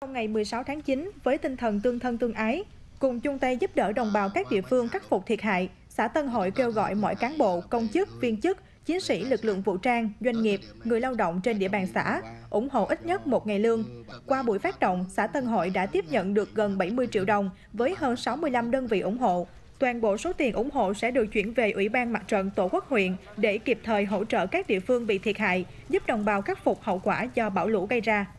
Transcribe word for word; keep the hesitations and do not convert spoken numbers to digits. Trong ngày mười sáu tháng chín, với tinh thần tương thân tương ái, cùng chung tay giúp đỡ đồng bào các địa phương khắc phục thiệt hại, xã Tân Hội kêu gọi mọi cán bộ, công chức, viên chức, chiến sĩ lực lượng vũ trang, doanh nghiệp, người lao động trên địa bàn xã ủng hộ ít nhất một ngày lương. Qua buổi phát động, xã Tân Hội đã tiếp nhận được gần bảy mươi triệu đồng với hơn sáu mươi lăm đơn vị ủng hộ. Toàn bộ số tiền ủng hộ sẽ được chuyển về Ủy ban Mặt trận Tổ quốc huyện để kịp thời hỗ trợ các địa phương bị thiệt hại, giúp đồng bào khắc phục hậu quả do bão lũ gây ra.